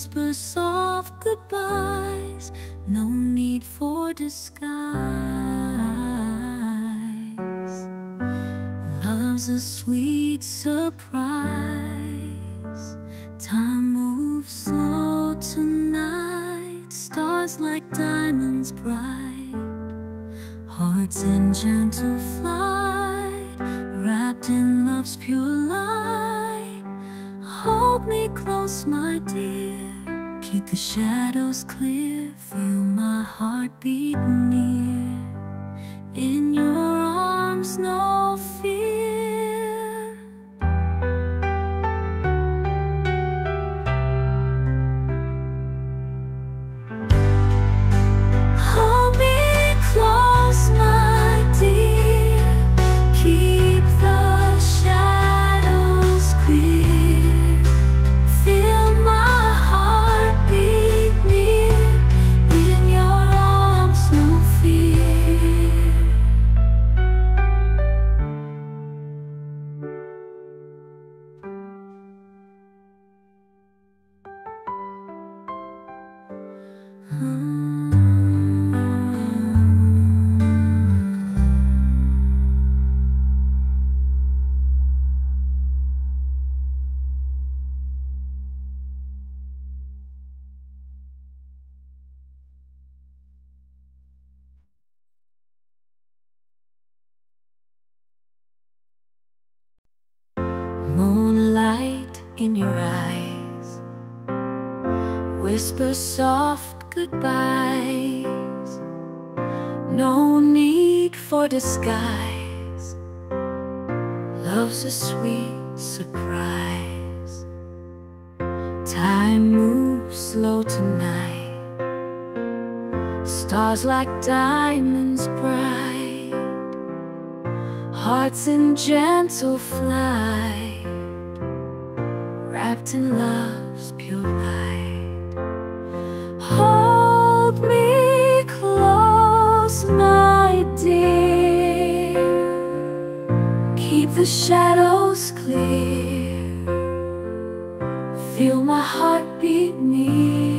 whisper soft goodbyes, no need for disguise. Love's a sweet surprise. Time moves slow tonight, stars like diamonds bright, hearts in gentle flight, wrapped in love's pure light. Hold me close, my dear, keep the shadows clear, feel my heartbeat near. In your arms, no fear. Hold me close, my dear, keep the shadows clear, feel my heartbeat near. In your arms, no fear. Moonlight in your eyes, whisper soft goodbyes, no need for disguise. Love's a sweet surprise. Time moves slow tonight, stars like diamonds bright, hearts in gentle flight, wrapped in love's pure light. Hold me close, my dear, keep the shadows clear, feel my heartbeat near.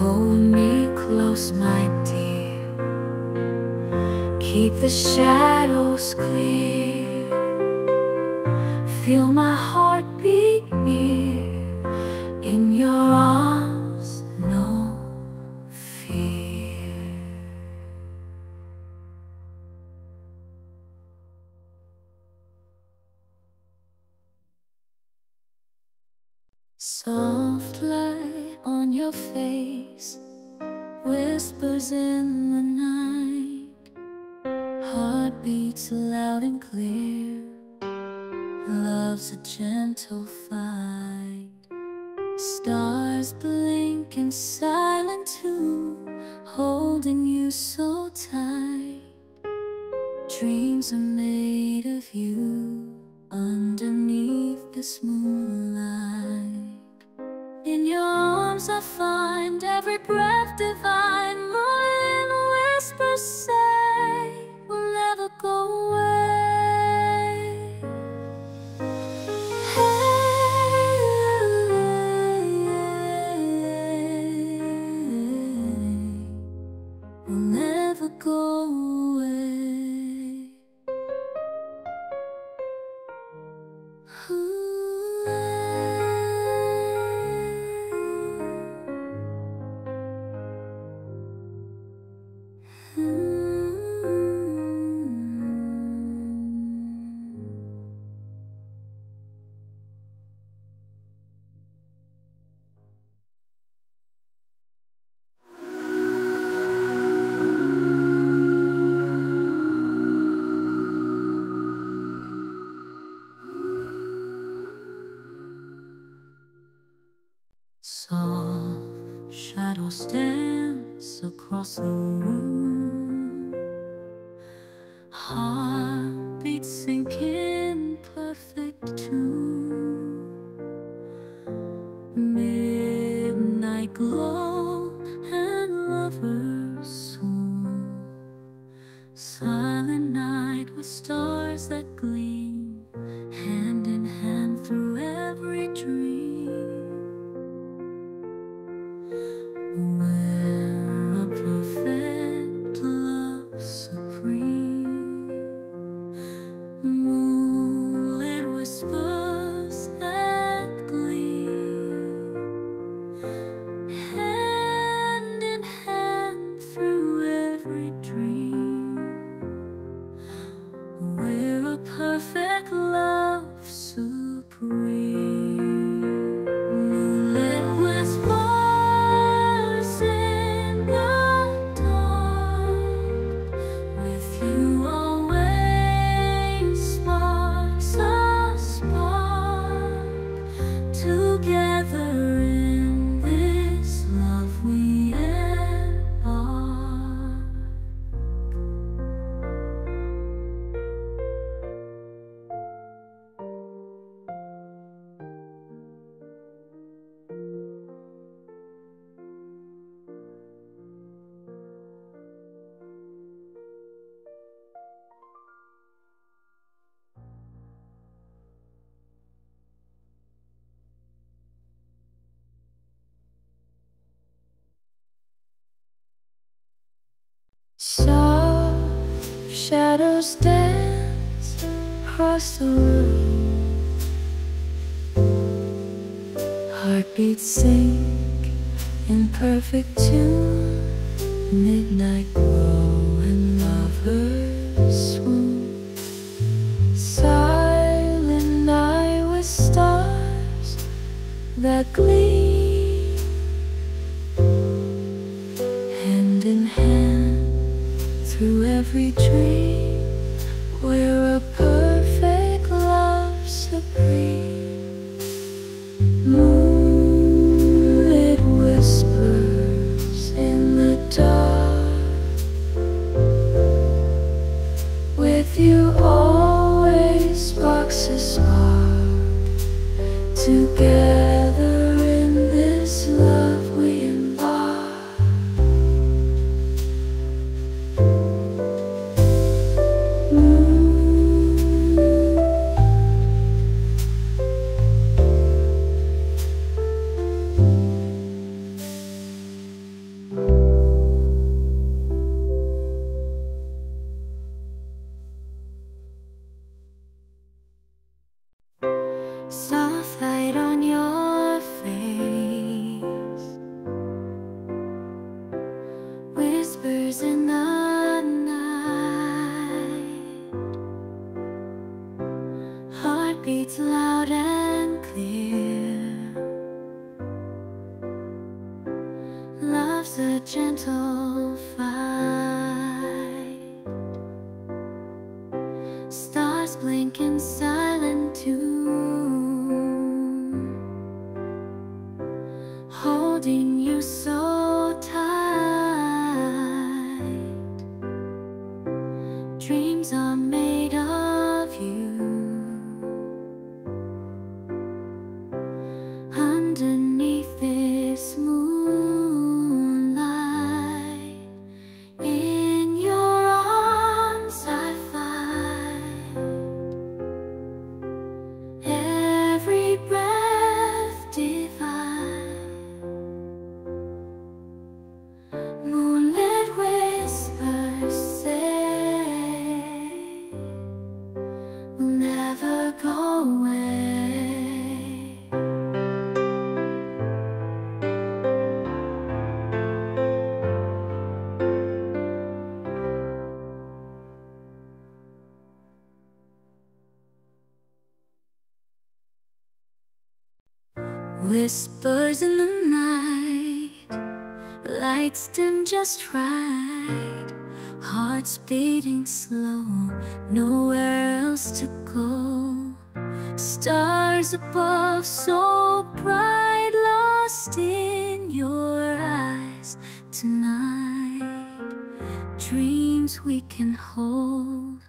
Hold me close, my dear, keep the shadows clear, feel my heartbeat near. In your arms, no fear. Soft light on your face whispers in the night, heartbeats loud and clear, love's a gentle fight. Stars blink and silent too, holding you so tight. Dreams are made of you underneath this moonlight. In your arms I find every breath divine. My whispers say we'll never go away. Hey, we'll never go away. Soft shadow stands across the room, heartbeats shadows dance across the room. Heartbeats sink in perfect tune. Midnight glow and lovers swoon. Silent night with stars that gleam. Hand in hand through every dream, where a perfect love supreme. Moonlit whispers in the dark. With you always sparks a spark. Together in this love we embark. Soft light on your face, whispers in the night, heartbeats loud and clear. Love's a gentle fight, stars blink in silent tune. Holding you so tight, dreams are made of you. Underneath this moonlight, in your arms I find every breath divine. Whispers in the night, lights dim just right, hearts beating slow, nowhere else to go. Stars above so bright, lost in your eyes tonight. Dreams we can hold,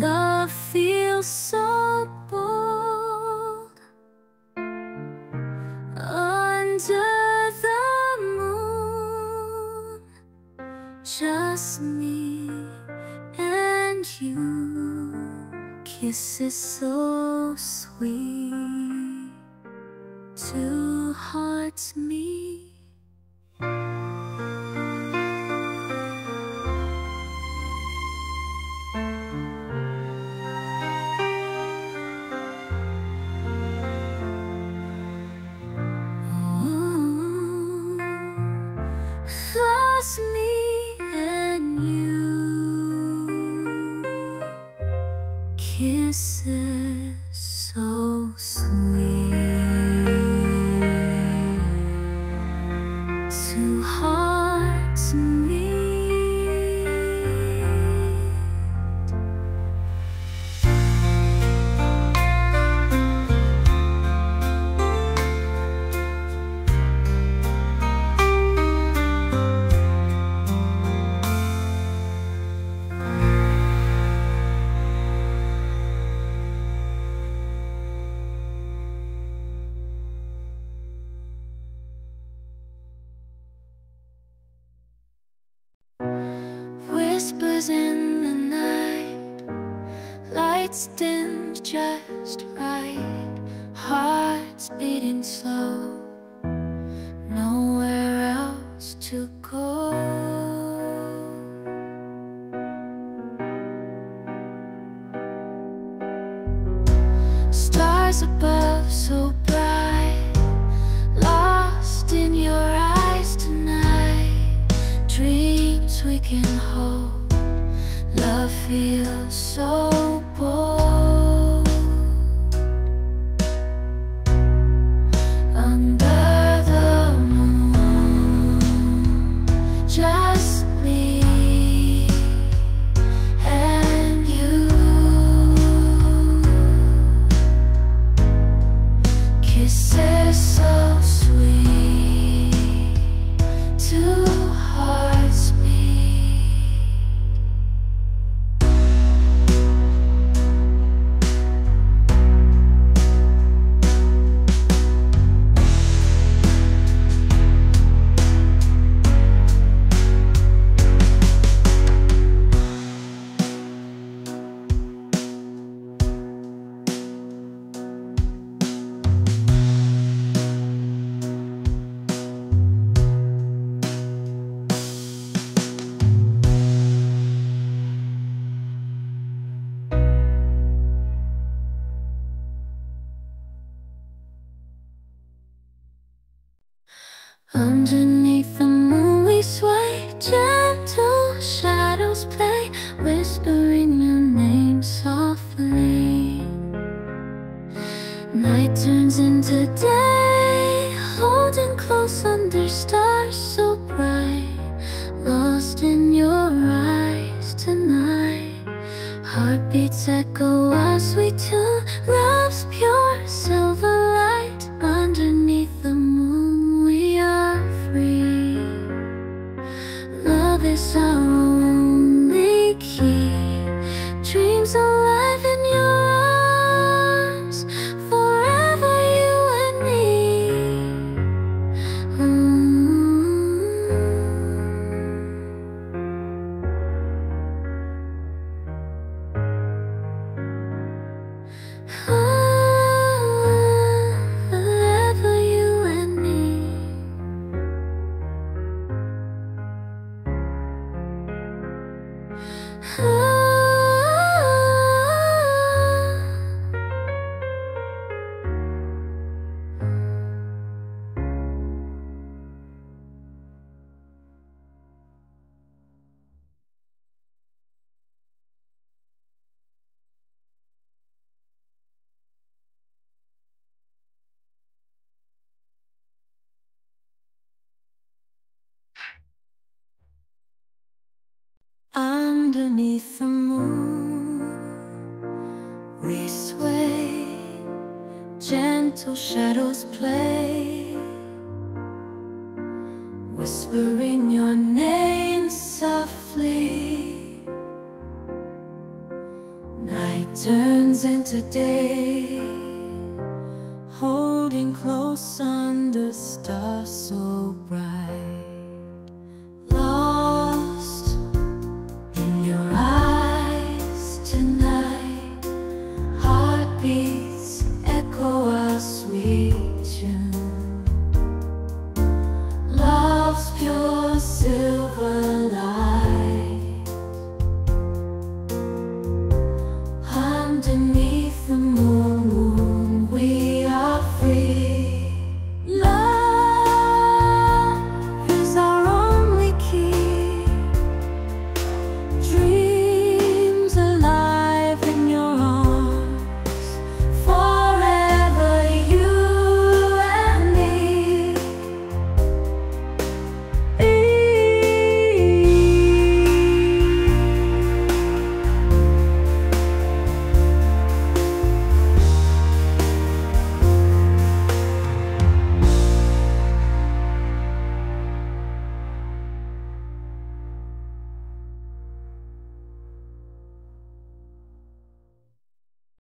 love feels so bold. Under the moon, just me and you. Kisses so sweet, two hearts meet. Kisses so sweet, two hearts meet. Whispers in the night, lights dim just right, hearts beating slow, nowhere else to go. skies above so bright, lost in your eyes tonight. Dreams we can hold, love feels so bold. Under the moon, just me. Kisses so sweet, two hearts beat. Underneath the moon we sway, gentle shadows play, whispering your name softly. Night turns into day, holding close under stars so bright, lost in your eyes tonight. Heartbeats echo as we two, love's pure silver light. Underneath the our only key, dreams alive in your arms, forever you and me. Forever you and me. Underneath the moon we sway, gentle shadows play, whispering your name softly. Night turns into day, holding close under stars.